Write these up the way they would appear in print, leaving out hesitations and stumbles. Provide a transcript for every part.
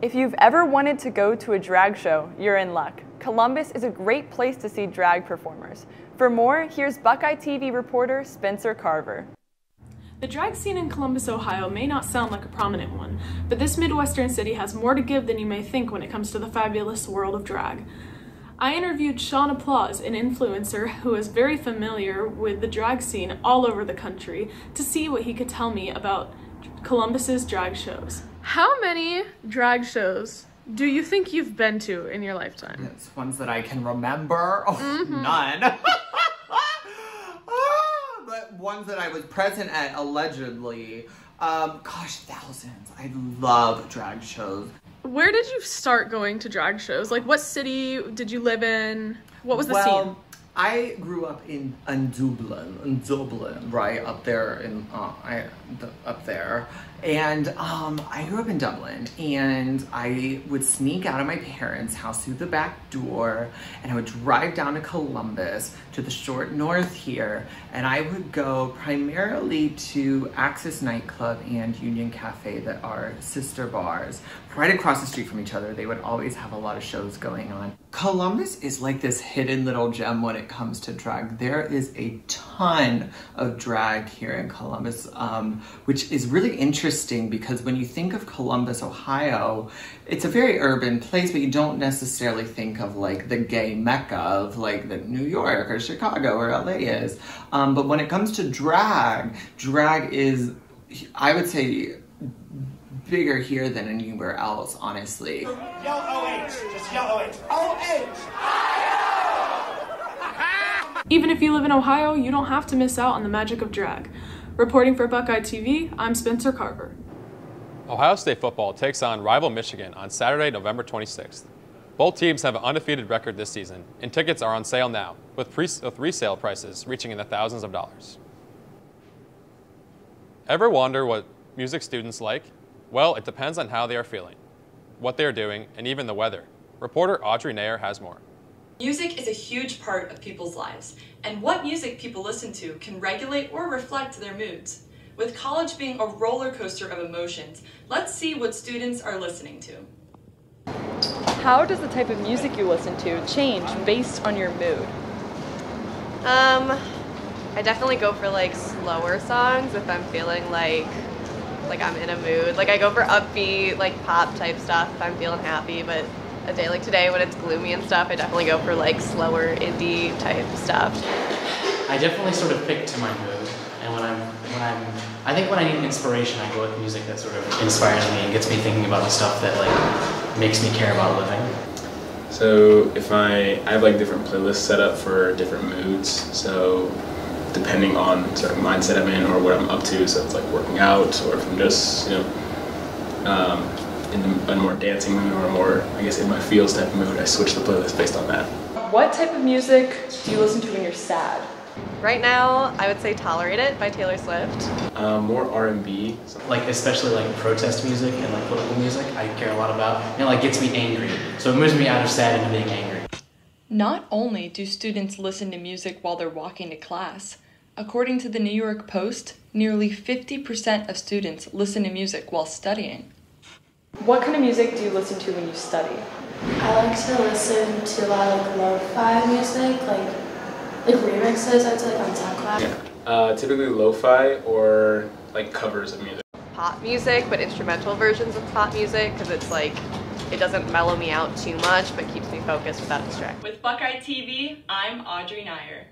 If you've ever wanted to go to a drag show, you're in luck. Columbus is a great place to see drag performers. For more, here's Buckeye TV reporter Spencer Carver. The drag scene in Columbus, Ohio may not sound like a prominent one, but this Midwestern city has more to give than you may think when it comes to the fabulous world of drag. I interviewed Sean Applause, an influencer who is very familiar with the drag scene all over the country, to see what he could tell me about Columbus's drag shows. How many drag shows do you think you've been to in your lifetime? It's ones that I can remember. Oh, none. Ones that I was present at, allegedly. Gosh, thousands. I love drag shows. Where did you start going to drag shows? Like, what city did you live in? What was the scene? I grew up in Dublin, right up there, and I grew up in Dublin, and I would sneak out of my parents' house through the back door, and I would drive down to Columbus, to the short north here, and I would go primarily to Axis Nightclub and Union Cafe, that are sister bars, right across the street from each other. They would always have a lot of shows going on. Columbus is like this hidden little gem when it comes to drag. There is a ton of drag here in Columbus, which is really interesting, because when you think of Columbus, Ohio, it's a very urban place, but you don't necessarily think of like the gay mecca of like the New York or Chicago or LA is. But when it comes to drag, drag is, I would say, bigger here than anywhere else, honestly. Yell OH, just yell OH. OH! Even if you live in Ohio, you don't have to miss out on the magic of drag. Reporting for Buckeye TV, I'm Spencer Carver. Ohio State football takes on rival Michigan on Saturday, November 26th. Both teams have an undefeated record this season, and tickets are on sale now, with resale prices reaching in the thousands of dollars. Ever wonder what music students like? Well, it depends on how they are feeling, what they are doing, and even the weather. Reporter Audrey Nayer has more. Music is a huge part of people's lives, and what music people listen to can regulate or reflect their moods. With college being a roller coaster of emotions, let's see what students are listening to. How does the type of music you listen to change based on your mood? I definitely go for like slower songs if I'm feeling like I'm in a mood. Like, I go for upbeat, like pop type stuff if I'm feeling happy, but a day like today when it's gloomy and stuff, I definitely go for like slower indie type stuff. I definitely sort of pick to my mood, and I think when I need inspiration, I go with music that sort of inspires me and gets me thinking about the stuff that like makes me care about living. So if I have like different playlists set up for different moods, so depending on sort of mindset I'm in or what I'm up to, so it's like working out, or if I'm just, you know, in a more dancing mood or a more, I guess, in my feels type of mood, I switch the playlist based on that. What type of music do you listen to when you're sad? Right now, I would say Tolerate It by Taylor Swift. More R&B. Like, especially like protest music and like political music, I care a lot about. And it like gets me angry. So it moves me out of sad into being angry. Not only do students listen to music while they're walking to class, according to the New York Post, nearly 50% of students listen to music while studying. What kind of music do you listen to when you study? I like to listen to a lot of like lo-fi music, like remixes, I'd say, like on SoundCloud. Yeah. Typically lo-fi or like covers of music. Pop music, but instrumental versions of pop music, because it's like, it doesn't mellow me out too much, but keeps me focused without distraction. With Buckeye TV, I'm Audrey Nayer.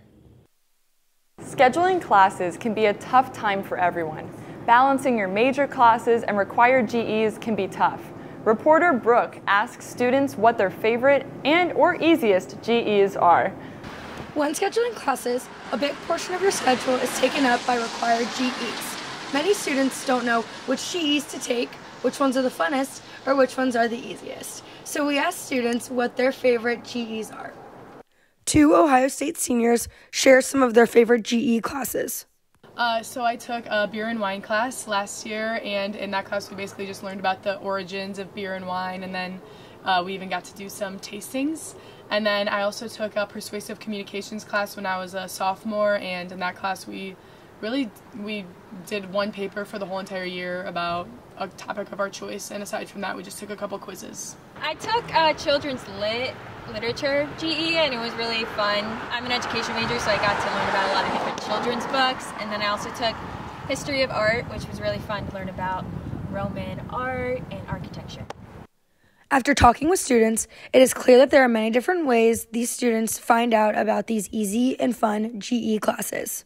Scheduling classes can be a tough time for everyone. Balancing your major classes and required GEs can be tough. Reporter Brooke asks students what their favorite and or easiest GEs are. When scheduling classes, a big portion of your schedule is taken up by required GEs. Many students don't know which GEs to take, which ones are the funnest, or which ones are the easiest. So we asked students what their favorite GEs are. Two Ohio State seniors share some of their favorite GE classes. So I took a beer and wine class last year, and in that class we basically just learned about the origins of beer and wine, and then we even got to do some tastings. And then I also took a persuasive communications class when I was a sophomore, and in that class we really, we did one paper for the whole entire year about a topic of our choice, and aside from that, we just took a couple quizzes. I took children's literature GE, and it was really fun. I'm an education major, so I got to learn about a lot of different children's books, and then I also took history of art, which was really fun to learn about Roman art and architecture. After talking with students, it is clear that there are many different ways these students find out about these easy and fun GE classes.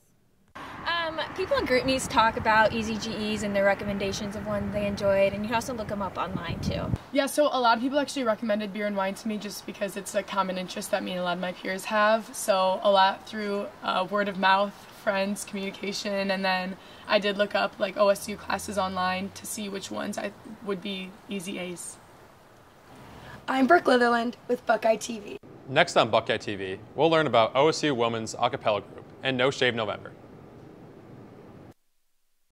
People in group meets talk about easy GEs and their recommendations of one they enjoyed, and you can also look them up online too. Yeah, so a lot of people actually recommended beer and wine to me just because it's a common interest that me and a lot of my peers have, so a lot through word of mouth, friends, communication, and then I did look up like OSU classes online to see which ones I would be easy A's. I'm Brooke Litherland with Buckeye TV. Next on Buckeye TV, we'll learn about OSU Women's Acapella Group and No Shave November.